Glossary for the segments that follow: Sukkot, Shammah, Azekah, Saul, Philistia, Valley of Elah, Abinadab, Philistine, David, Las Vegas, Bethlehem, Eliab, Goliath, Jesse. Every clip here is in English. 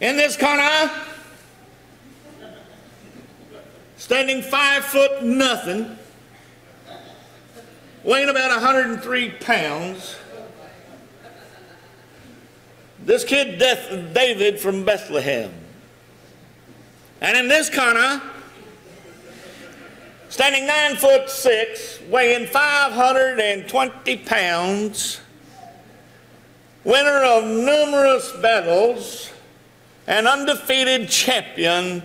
In this corner, standing 5 foot nothing, weighing about 103 pounds, this kid David from Bethlehem. And in this corner, standing 9'6", weighing 520 pounds, winner of numerous battles, an undefeated champion,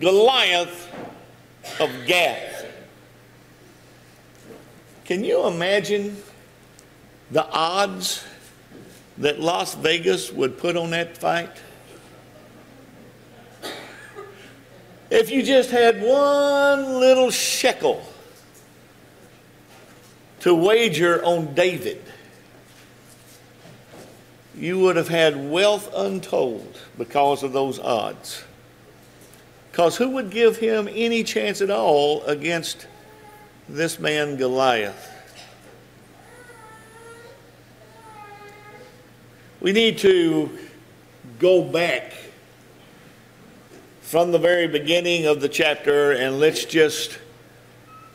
Goliath of Gath. Can you imagine the odds that Las Vegas would put on that fight? If you just had one little shekel to wager on David, you would have had wealth untold because of those odds. Because who would give him any chance at all against this man Goliath? We need to go back from the very beginning of the chapter, and let's just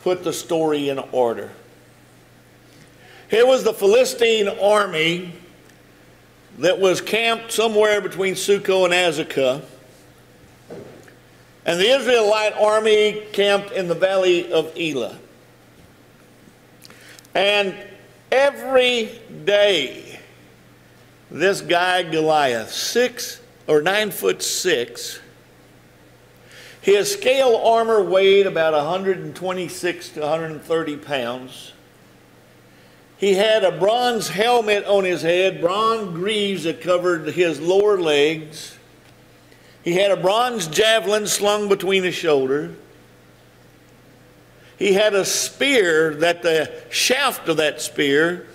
put the story in order. Here was the Philistine army that was camped somewhere between Sukkot and Azekah, and the Israelite army camped in the Valley of Elah. And every day, this guy Goliath, 9'6", his scale armor weighed about 126 to 130 pounds. He had a bronze helmet on his head, bronze greaves that covered his lower legs. He had a bronze javelin slung between his shoulder. He had a spear that the shaft of that spear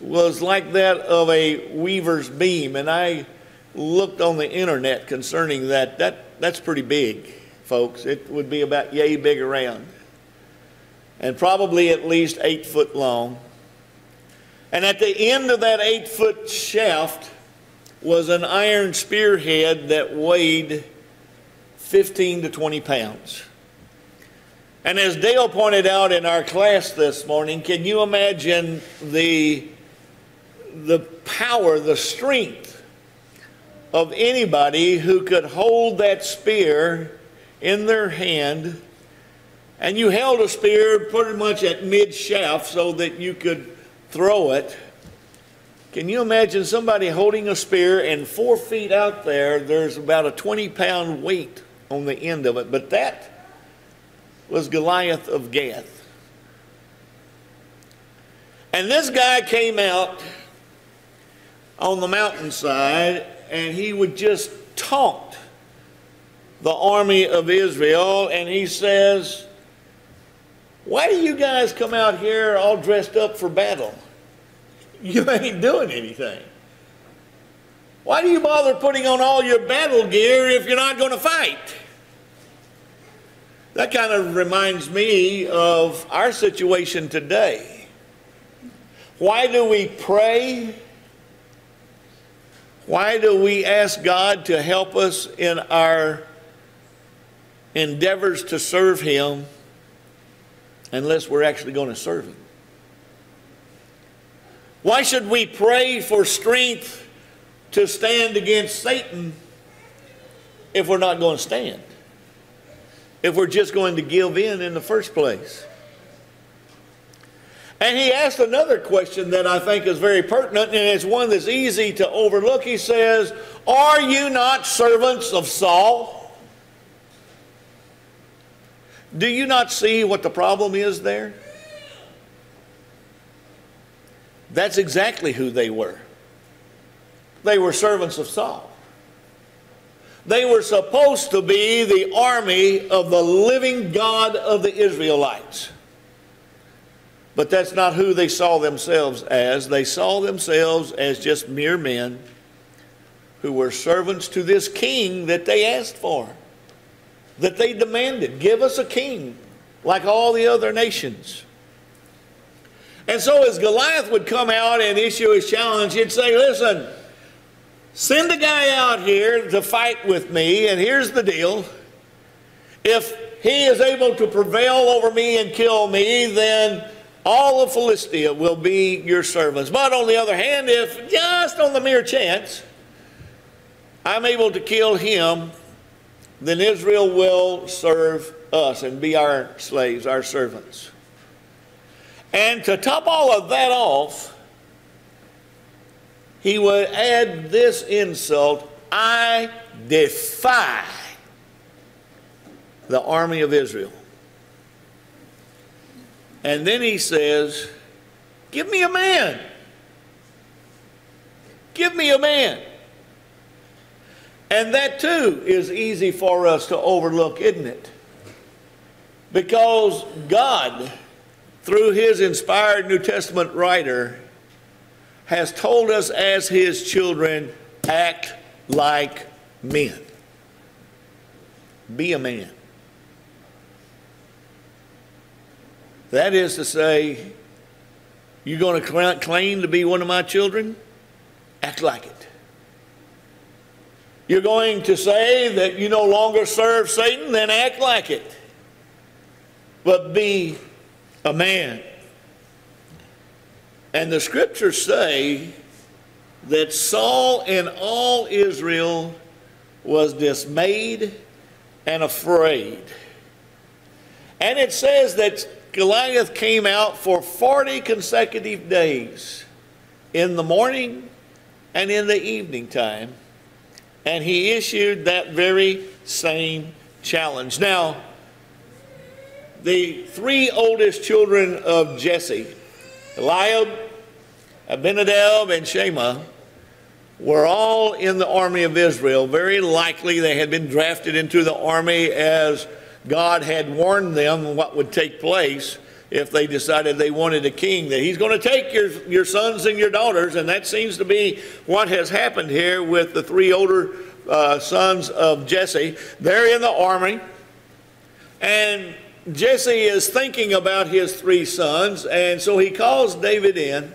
was like that of a weaver's beam. And I looked on the internet concerning that. That's pretty big, folks. It would be about yay big around, and probably at least 8 foot long. And at the end of that 8 foot shaft was an iron spearhead that weighed 15 to 20 pounds. And as Dale pointed out in our class this morning, can you imagine the power, the strength of anybody who could hold that spear in their hand? And you held a spear pretty much at mid-shaft so that you could throw it. Can you imagine somebody holding a spear, and 4 feet out there, there's about a 20-pound weight on the end of it? But that was Goliath of Gath. And this guy came out on the mountainside, and he would just taunt the army of Israel, and he says, "Why do you guys come out here all dressed up for battle? You ain't doing anything. Why do you bother putting on all your battle gear if you're not going to fight?" That kind of reminds me of our situation today. Why do we pray? Why do we ask God to help us in our endeavors to serve Him unless we're actually going to serve Him? Why should we pray for strength to stand against Satan if we're not going to stand? If we're just going to give in the first place? And he asked another question that I think is very pertinent, and it's one that's easy to overlook. He says, "Are you not servants of Saul?" Do you not see what the problem is there? That's exactly who they were. They were servants of Saul. They were supposed to be the army of the living God of the Israelites. But that's not who they saw themselves as. They saw themselves as just mere men who were servants to this king that they asked for, that they demanded. Give us a king like all the other nations. And so as Goliath would come out and issue his challenge, he'd say, "Listen, Send a guy out here to fight with me, and here's the deal. If he is able to prevail over me and kill me, then all of Philistia will be your servants. But on the other hand, if just on the mere chance I'm able to kill him, then Israel will serve us and be our slaves, our servants. And to top all of that off, he would add this insult: I defy the army of Israel. And then he says, give me a man. Give me a man. And that too is easy for us to overlook, isn't it? Because God, through his inspired New Testament writer, has told us as his children, act like men. Be a man. That is to say, you're going to claim to be one of my children? Act like it. You're going to say that you no longer serve Satan? Then act like it. But be a man. And the scriptures say that Saul and all Israel was dismayed and afraid. And it says that Goliath came out for 40 consecutive days, in the morning and in the evening time, and he issued that very same challenge. Now, the three oldest children of Jesse, Eliab, Abinadab, and Shammah, were all in the army of Israel. Very likely they had been drafted into the army as God had warned them what would take place if they decided they wanted a king, that he's going to take your sons and your daughters. And that seems to be what has happened here with the three older sons of Jesse. They're in the army, and Jesse is thinking about his three sons, and so he calls David in,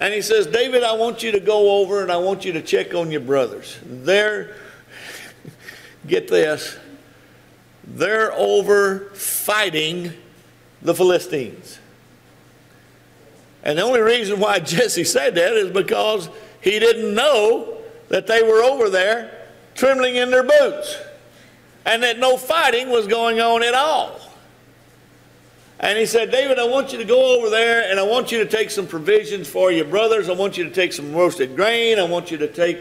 and he says, David, I want you to go over and I want you to check on your brothers. They're, get this, they're over fighting the Philistines. And the only reason why Jesse said that is because he didn't know that they were over there trembling in their boots, and that no fighting was going on at all. And he said, David, I want you to go over there and I want you to take some provisions for your brothers. I want you to take some roasted grain. I want you to take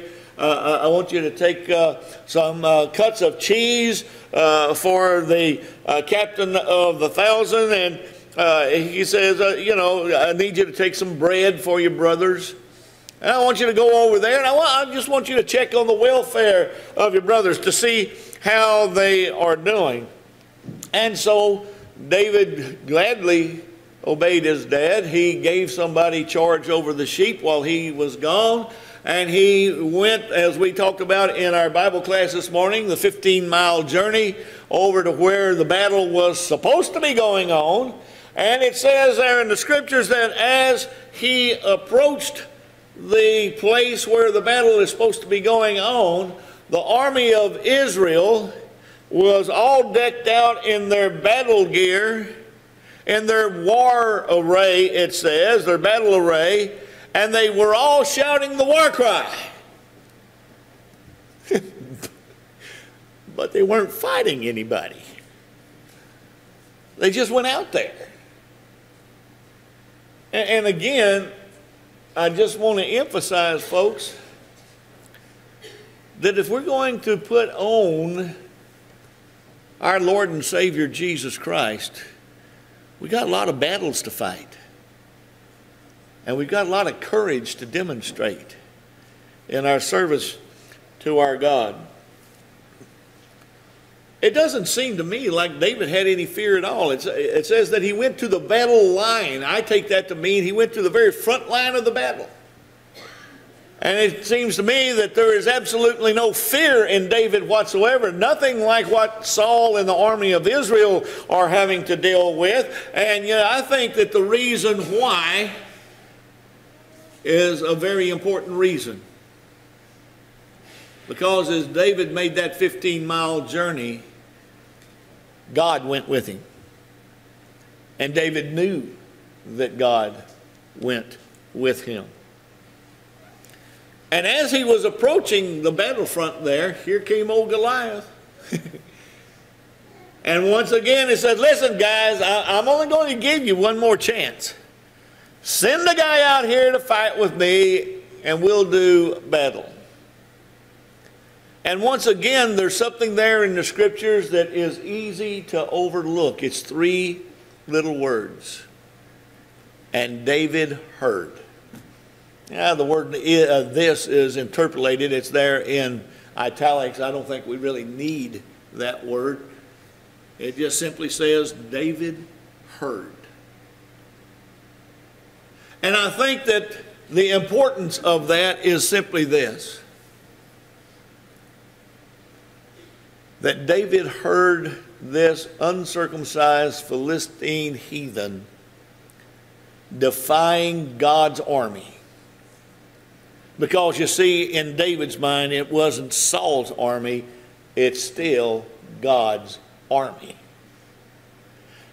some cuts of cheese for the captain of the 1,000. And he says, you know, I need you to take some bread for your brothers. And I want you to go over there, and I just want you to check on the welfare of your brothers to see how they are doing. And so David gladly obeyed his dad. He gave somebody charge over the sheep while he was gone. And he went, as we talked about in our Bible class this morning, the 15-mile journey over to where the battle was supposed to be going on. And it says there in the scriptures that as he approached the place where the battle is supposed to be going on, the army of Israel was all decked out in their battle gear, in their war array, it says, their battle array. And they were all shouting the war cry. But they weren't fighting anybody. They just went out there. And again, I just want to emphasize, folks, that if we're going to put on our Lord and Savior Jesus Christ, we got a lot of battles to fight. And we've got a lot of courage to demonstrate in our service to our God. It doesn't seem to me like David had any fear at all. It says that he went to the battle line. I take that to mean he went to the very front line of the battle. And it seems to me that there is absolutely no fear in David whatsoever. Nothing like what Saul and the army of Israel are having to deal with. And you know, I think that the reason why is a very important reason. Because as David made that 15-mile journey, God went with him. And David knew that God went with him. And as he was approaching the battlefront there, here came old Goliath. And once again he said, listen guys, I'm only going to give you one more chance. Send the guy out here to fight with me and we'll do battle. And once again, there's something there in the scriptures that is easy to overlook. It's three little words. And David heard. Now, the word this is interpolated. It's there in italics. I don't think we really need that word. It just simply says, David heard. And I think that the importance of that is simply this. That David heard this uncircumcised Philistine heathen defying God's army. Because you see, in David's mind, it wasn't Saul's army, it's still God's army.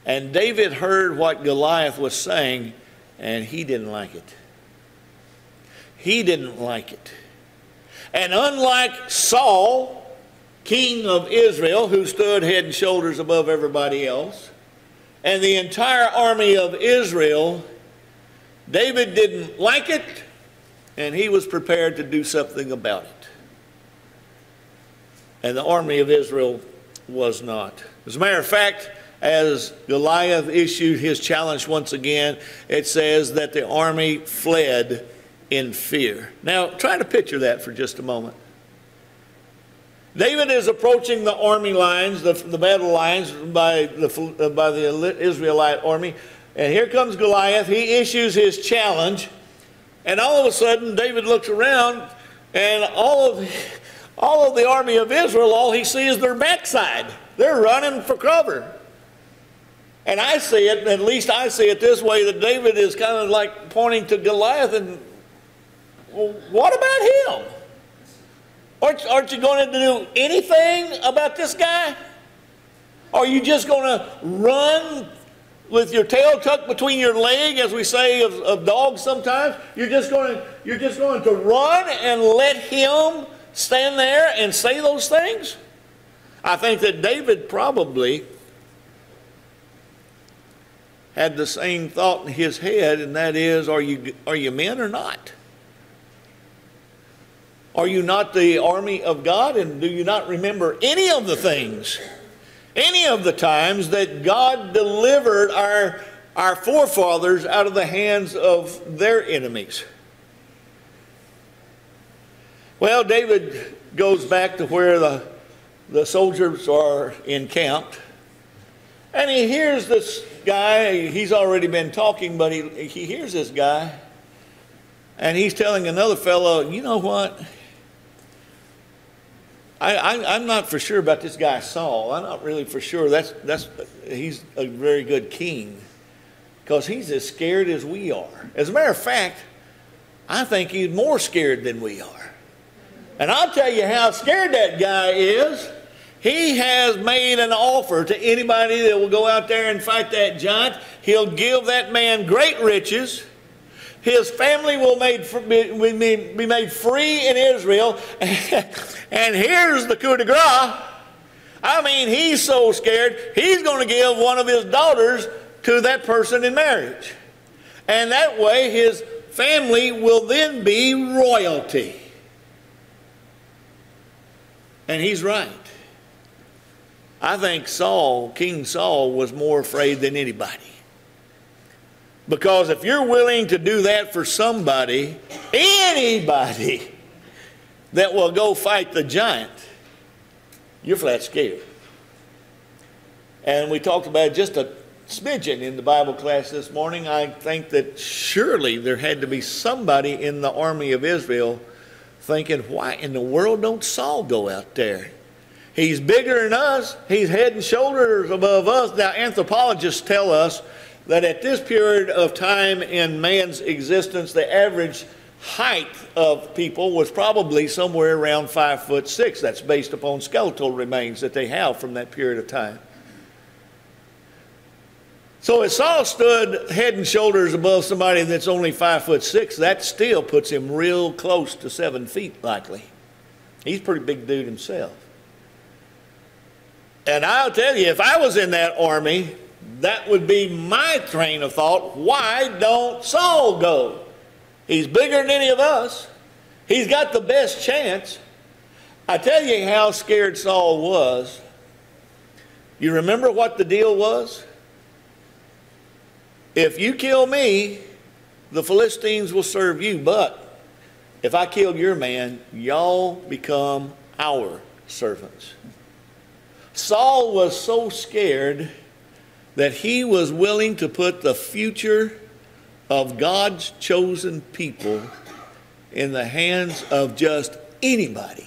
And David heard what Goliath was saying, and he didn't like it. He didn't like it. And unlike Saul, king of Israel, who stood head and shoulders above everybody else, and the entire army of Israel, David didn't like it, and he was prepared to do something about it. And the army of Israel was not. As a matter of fact, as Goliath issued his challenge once again, it says that the army fled in fear. Now, try to picture that for just a moment. David is approaching the army lines, the battle lines by the Israelite army. And here comes Goliath. He issues his challenge. And all of a sudden, David looks around, and all of the army of Israel, all he sees is their backside. They're running for cover. And I see it, at least I see it this way, that David is kind of like pointing to Goliath and, well, what about him? Aren't you going to do anything about this guy? Are you just going to run with your tail tucked between your leg, as we say of dogs sometimes? You're just going to run and let him stand there and say those things? I think that David probably had the same thought in his head, and that is, are you men or not? Are you not the army of God? And do you not remember any of the things, any of the times that God delivered our forefathers out of the hands of their enemies? Well, David goes back to where the soldiers are encamped. And he hears this guy. He's already been talking, but he hears this guy. And he's telling another fellow, you know what? I'm not for sure about this guy Saul. I'm not really for sure. He's a very good king, because he's as scared as we are. As a matter of fact, I think he's more scared than we are. And I'll tell you how scared that guy is. He has made an offer to anybody that will go out there and fight that giant. He'll give that man great riches. His family will be made free in Israel. And here's the coup de grace. I mean, he's so scared, he's going to give one of his daughters to that person in marriage. And that way, his family will then be royalty. And he's right. I think Saul, King Saul, was more afraid than anybody. Because if you're willing to do that for somebody, anybody that will go fight the giant, you're flat scared. And we talked about just a smidgen in the Bible class this morning. I think that surely there had to be somebody in the army of Israel thinking, why in the world don't Saul go out there? He's bigger than us. He's head and shoulders above us. Now, anthropologists tell us that at this period of time in man's existence, the average height of people was probably somewhere around 5'6". That's based upon skeletal remains that they have from that period of time. So if Saul stood head and shoulders above somebody that's only 5'6", that still puts him real close to 7 feet likely. He's a pretty big dude himself. And I'll tell you, if I was in that army, that would be my train of thought. Why don't Saul go? He's bigger than any of us. He's got the best chance. I tell you how scared Saul was. You remember what the deal was? If you kill me, the Philistines will serve you. But if I kill your man, y'all become our servants. Saul was so scared that he was willing to put the future of God's chosen people in the hands of just anybody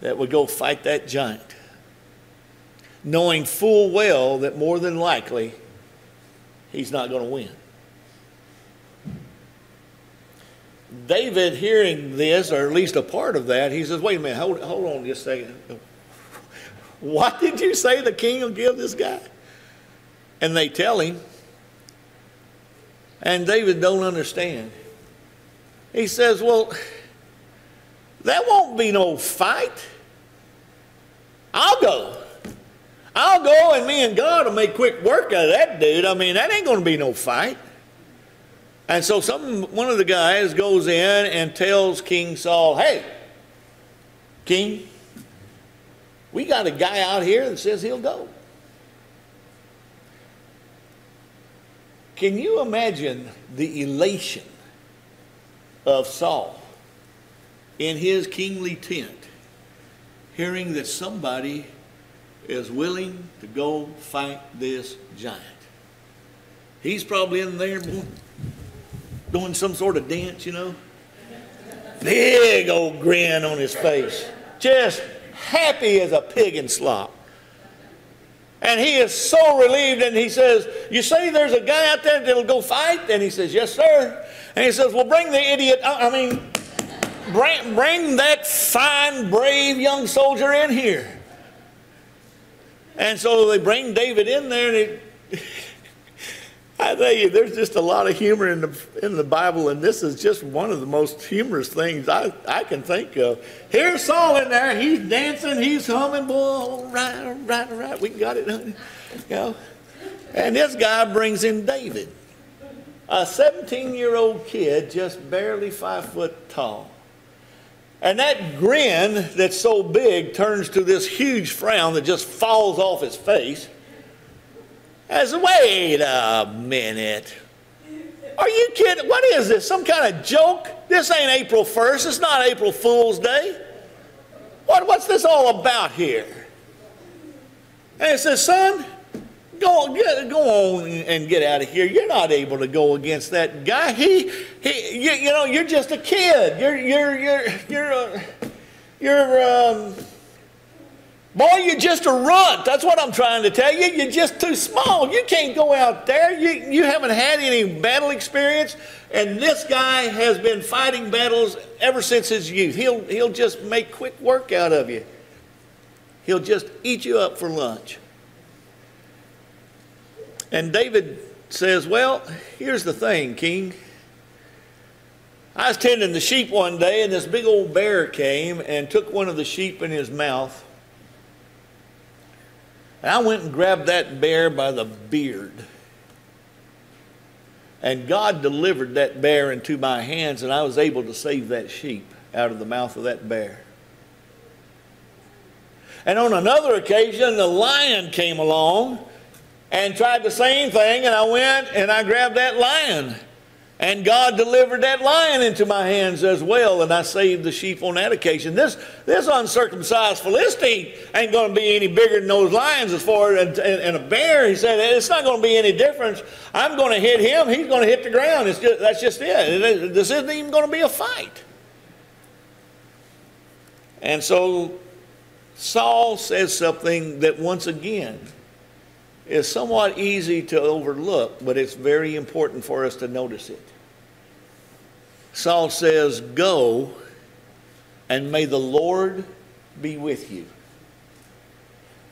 that would go fight that giant, knowing full well that more than likely he's not going to win. David, hearing this, or at least a part of that, he says, wait a minute, hold on just a second. What did you say the king will give this guy? And they tell him. And David don't understand. He says, well, that won't be no fight. I'll go. I'll go, and me and God will make quick work out of that dude. I mean, that ain't going to be no fight. And so one of the guys goes in and tells King Saul, hey, King, we got a guy out here that says he'll go. Can you imagine the elation of Saul in his kingly tent, hearing that somebody is willing to go fight this giant? He's probably in there doing some sort of dance, you know. Big old grin on his face. Just happy as a pig in slop. And he is so relieved, and he says, you say there's a guy out there that'll go fight? And he says, yes, sir. And he says, well, bring the idiot, bring that fine, brave young soldier in here. And so they bring David in there, and I tell you, there's just a lot of humor in the Bible, and this is just one of the most humorous things I can think of. Here's Saul in there. He's dancing. He's humming. Boy, all right, all right, all right. We got it, honey. You know? And this guy brings in David, a 17-year-old kid, just barely 5 foot tall. And that grin that's so big turns to this huge frown that just falls off his face. I said, wait a minute. Are you kidding? What is this? Some kind of joke? This ain't April 1st. It's not April Fool's Day. What's this all about here? And he says, son, go on and get out of here. You're not able to go against that guy. You know, you're just a kid. Boy, you're just a runt. That's what I'm trying to tell you. You're just too small. You can't go out there. You haven't had any battle experience. And this guy has been fighting battles ever since his youth. He'll just make quick work out of you. He'll just eat you up for lunch. And David says, well, here's the thing, King. I was tending the sheep one day, and this big old bear came and took one of the sheep in his mouth. And I went and grabbed that bear by the beard. And God delivered that bear into my hands, and I was able to save that sheep out of the mouth of that bear. And on another occasion, the lion came along and tried the same thing, and I went and I grabbed that lion. And God delivered that lion into my hands as well, and I saved the sheep on that occasion. This uncircumcised Philistine ain't going to be any bigger than those lions as far as and a bear. He said, it's not going to be any difference. I'm going to hit him. He's going to hit the ground. That's just it. This isn't even going to be a fight. And so Saul says something that once again is somewhat easy to overlook, but it's very important for us to notice it. Saul says, "Go, and may the Lord be with you."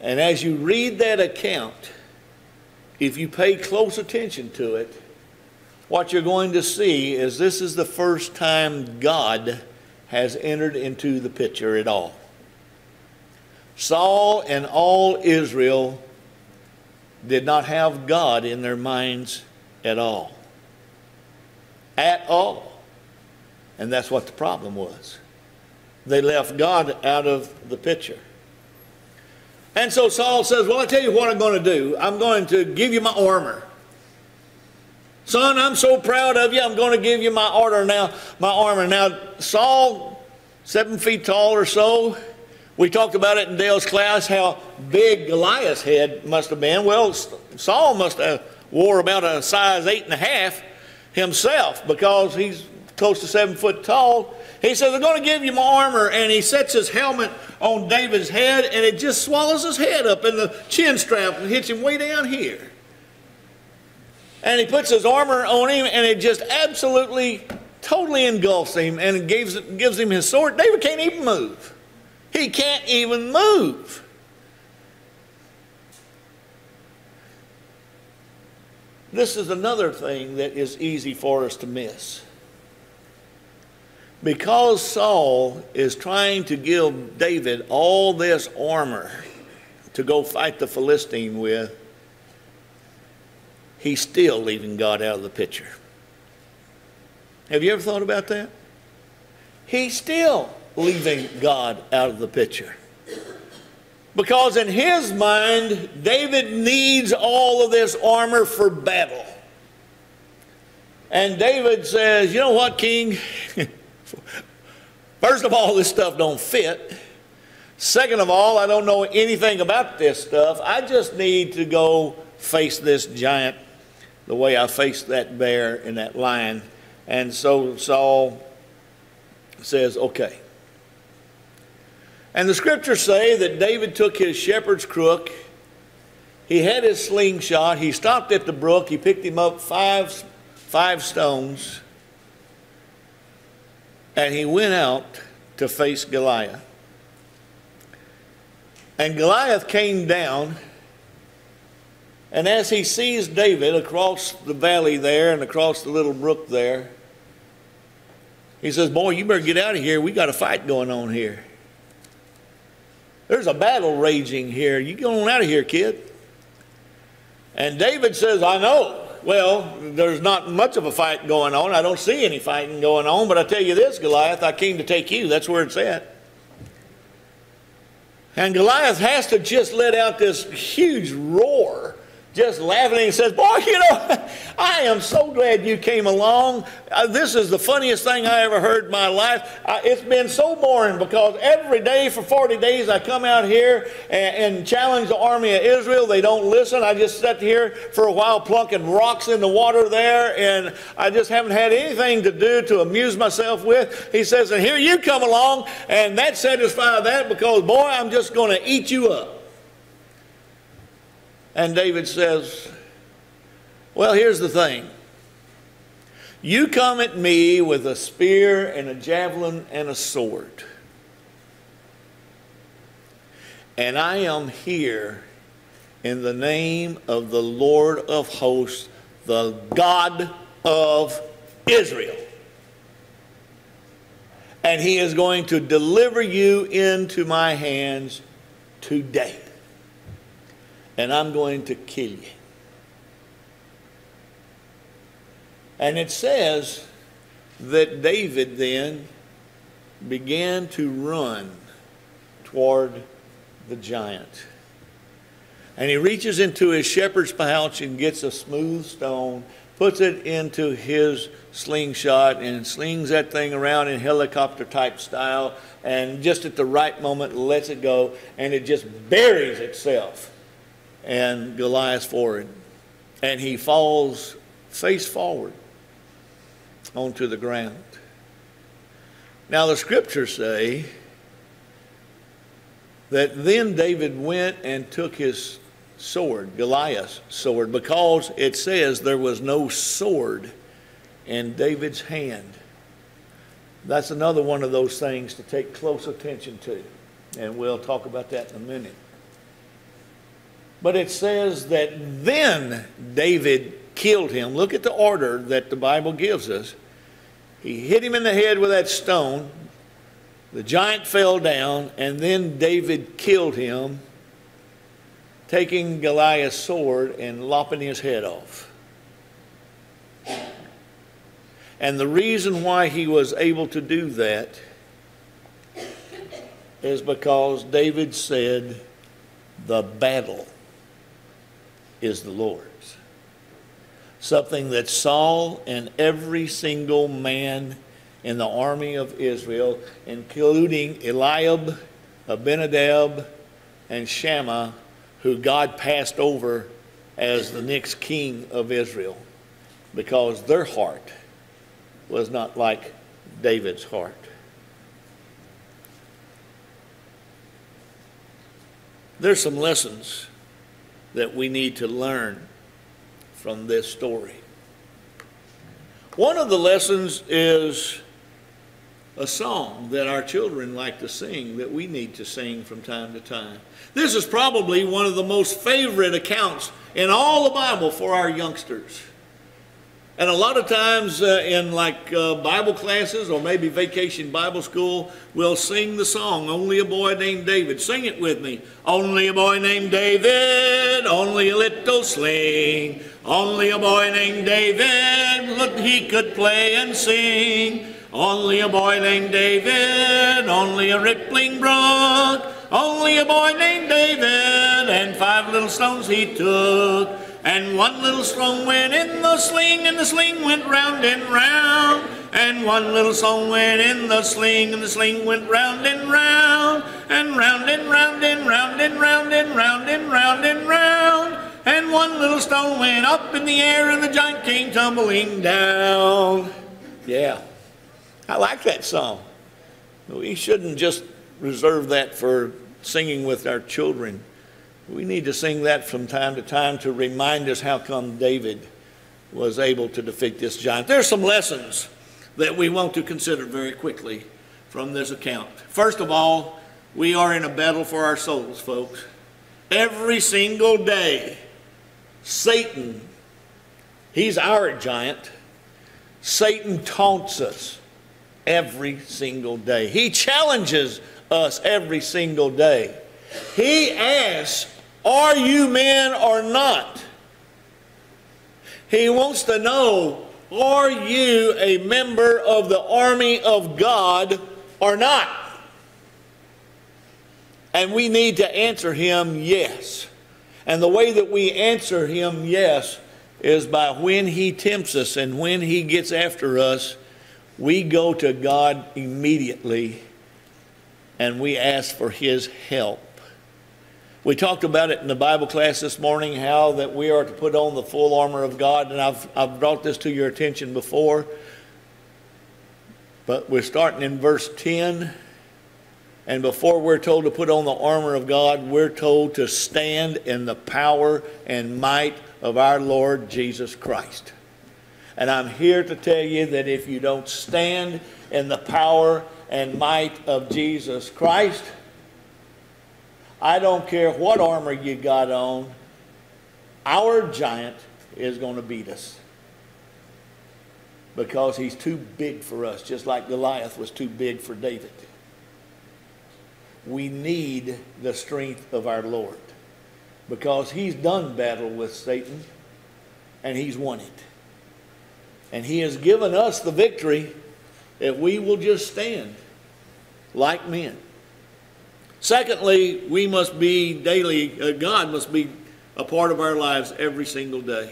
And as you read that account, if you pay close attention to it, what you're going to see is this is the first time God has entered into the picture at all. Saul and all Israel did not have God in their minds at all. At all. And that's what the problem was. They left God out of the picture. And so Saul says, "Well, I tell you what I'm going to do. I'm going to give you my armor. Son, I'm so proud of you. I'm going to give you my armor. Now, Saul, 7 feet tall or so. We talked about it in Dale's class, how big Goliath's head must have been. Well, Saul must have wore about a size 8.5 himself, because he's close to 7 foot tall. He says, "I'm going to give you my armor." And he sets his helmet on David's head, and it just swallows his head up in the chin strap and hits him way down here. And he puts his armor on him, and it just absolutely, totally engulfs him and gives him his sword. David can't even move. He can't even move. This is another thing that is easy for us to miss. Because Saul is trying to give David all this armor to go fight the Philistine with, he's still leaving God out of the picture. Have you ever thought about that? He's still leaving God out of the picture. Because in his mind, David needs all of this armor for battle. And David says, "You know what, King? First of all, this stuff don't fit. Second of all, I don't know anything about this stuff. I just need to go face this giant the way I faced that bear and that lion." And so Saul says, "Okay." And the scriptures say that David took his shepherd's crook. He had his slingshot. He stopped at the brook. He picked him up five stones. And he went out to face Goliath. And Goliath came down, and as he sees David across the valley there and across the little brook there, he says, "Boy, you better get out of here. We got a fight going on here. There's a battle raging here. You get on out of here, kid." And David says, "I know. Well, there's not much of a fight going on. I don't see any fighting going on, but I tell you this, Goliath, I came to take you." That's where it's at. And Goliath has to just let out this huge roar, just laughing, and he says, "Boy, you know, I am so glad you came along. This is the funniest thing I ever heard in my life. It's been so boring, because every day for 40 days I come out here and challenge the army of Israel. They don't listen. I just sat here for a while plunking rocks in the water there, and I just haven't had anything to do to amuse myself with." He says, "And here you come along, and that satisfies that, because, boy, I'm just going to eat you up." And David says, "Well, here's the thing. You come at me with a spear and a javelin and a sword. And I am here in the name of the Lord of hosts, the God of Israel. And he is going to deliver you into my hands today. And I'm going to kill you." And it says that David then began to run toward the giant. And he reaches into his shepherd's pouch and gets a smooth stone, puts it into his slingshot, and slings that thing around in helicopter-type style, and just at the right moment lets it go, and it just buries itself and Goliath's forward, and he falls face forward onto the ground. Now the scriptures say that then David went and took his sword, Goliath's sword, because it says there was no sword in David's hand That's another one of those things to take close attention to, and we'll talk about that in a minute. But it says that then David killed him. Look at the order that the Bible gives us. He hit him in the head with that stone. The giant fell down, and then David killed him, taking Goliath's sword and lopping his head off. And the reason why he was able to do that is because David said, "The battle is the Lord's." Something that Saul and every single man in the army of Israel, including Eliab, Abinadab, and Shammah, who God passed over as the next king of Israel, because their heart was not like David's heart. There's some lessons that we need to learn from this story. One of the lessons is a song that our children like to sing, that we need to sing from time to time. This is probably one of the most favorite accounts in all the Bible for our youngsters. And a lot of times in Bible classes or maybe vacation Bible school, we'll sing the song, "Only a Boy Named David." Sing it with me. Only a boy named David, only a little sling. Only a boy named David, look, he could play and sing. Only a boy named David, only a rippling brook. Only a boy named David, and 5 little stones he took. And 1 little stone went in the sling, and the sling went round and round. And 1 little stone went in the sling, and the sling went round and round. And round and round and round and round and round and round and round. And 1 little stone went up in the air, and the giant came tumbling down. Yeah, I like that song. We shouldn't just reserve that for singing with our children. We need to sing that from time to time to remind us how come David was able to defeat this giant. There's some lessons that we want to consider very quickly from this account. First of all, we are in a battle for our souls, folks. Every single day, Satan, he's our giant. Satan taunts us every single day. He challenges us every single day. He asks, are you men or not? He wants to know, are you a member of the army of God or not? And we need to answer him yes. And the way that we answer him yes is by when he tempts us and when he gets after us, we go to God immediately and we ask for his help. We talked about it in the Bible class this morning, how that we are to put on the full armor of God, and I've brought this to your attention before. But we're starting in verse 10, and before we're told to put on the armor of God, we're told to stand in the power and might of our Lord Jesus Christ. And I'm here to tell you that if you don't stand in the power and might of Jesus Christ, I don't care what armor you got on, our giant is going to beat us because he's too big for us, just like Goliath was too big for David. We need the strength of our Lord because he's done battle with Satan and he's won it. And he has given us the victory if we will just stand like men. Secondly, we must be daily, God must be a part of our lives every single day.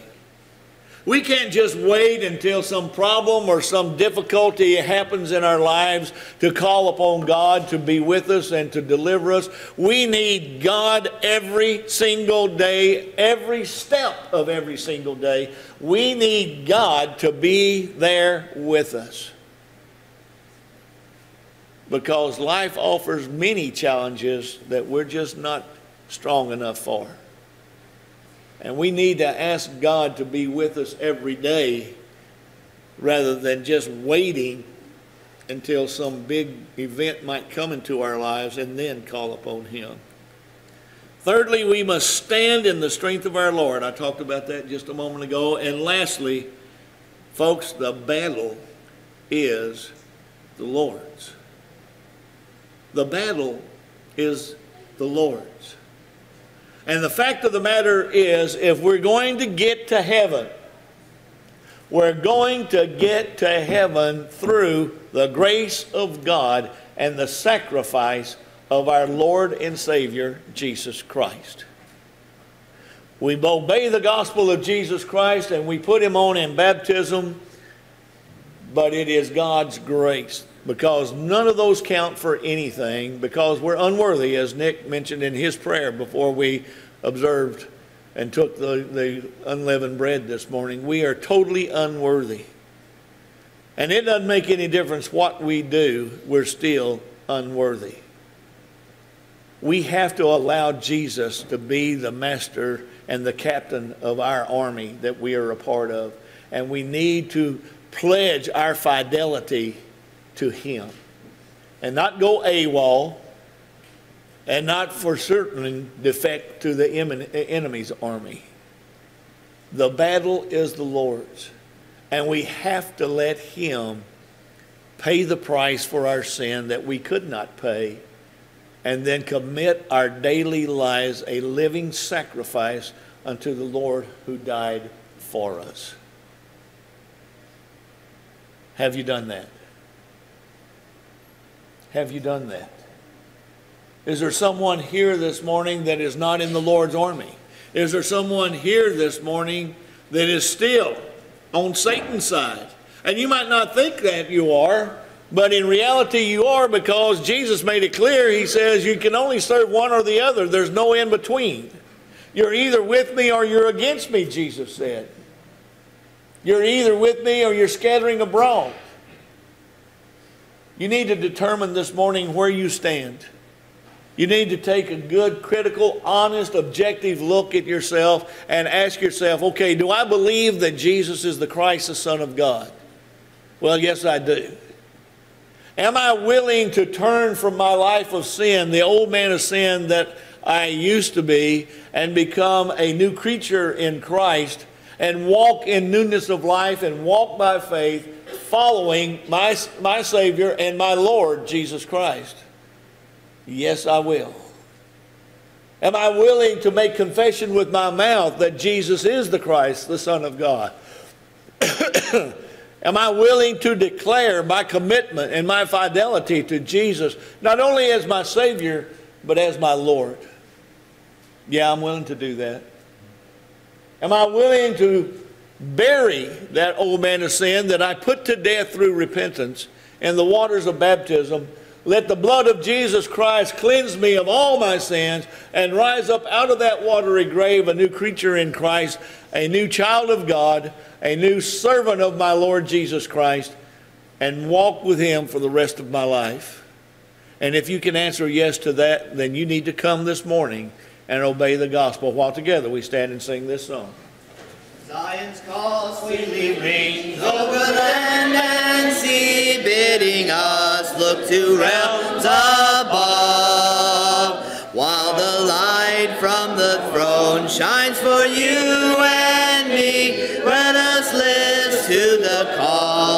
We can't just wait until some problem or some difficulty happens in our lives to call upon God to be with us and to deliver us. We need God every single day, every step of every single day. We need God to be there with us, because life offers many challenges that we're just not strong enough for. And we need to ask God to be with us every day rather than just waiting until some big event might come into our lives and then call upon him. Thirdly, we must stand in the strength of our Lord. I talked about that just a moment ago. And lastly, folks, the battle is the Lord's. The battle is the Lord's. And the fact of the matter is, if we're going to get to heaven, we're going to get to heaven through the grace of God and the sacrifice of our Lord and Savior, Jesus Christ. We obey the gospel of Jesus Christ and we put him on in baptism, but it is God's grace, because none of those count for anything, because we're unworthy, as Nick mentioned in his prayer before we observed and took the unleavened bread this morning. We are totally unworthy. And it doesn't make any difference what we do, we're still unworthy. We have to allow Jesus to be the master and the captain of our army that we are a part of. And we need to pledge our fidelity to him and not go AWOL, and not for certain defect to the enemy's army. The battle is the Lord's, and we have to let him pay the price for our sin that we could not pay, and then commit our daily lives a living sacrifice unto the Lord who died for us. Have you done that? Have you done that? Is there someone here this morning that is not in the Lord's army? Is there someone here this morning that is still on Satan's side? And you might not think that you are, but in reality you are, because Jesus made it clear. He says you can only serve one or the other. There's no in between. You're either with me or you're against me, Jesus said. You're either with me or you're scattering abroad. You need to determine this morning where you stand. You need to take a good, critical, honest, objective look at yourself and ask yourself, okay, do I believe that Jesus is the Christ, the Son of God? Well, yes, I do. Am I willing to turn from my life of sin, the old man of sin that I used to be, and become a new creature in Christ and walk in newness of life and walk by faith, following my Savior and my Lord, Jesus Christ? Yes, I will. Am I willing to make confession with my mouth that Jesus is the Christ, the Son of God? Am I willing to declare my commitment and my fidelity to Jesus, not only as my Savior, but as my Lord? Yeah, I'm willing to do that. Am I willing to bury that old man of sin that I put to death through repentance and the waters of baptism? Let the blood of Jesus Christ cleanse me of all my sins, and rise up out of that watery grave a new creature in Christ, a new child of God, a new servant of my Lord Jesus Christ, and walk with him for the rest of my life. And if you can answer yes to that, then you need to come this morning and obey the gospel while together we stand and sing this song. Zion's call sweetly rings over land and sea, bidding us look to realms above, while the light from the throne shines for you and me. Let us listen to the call.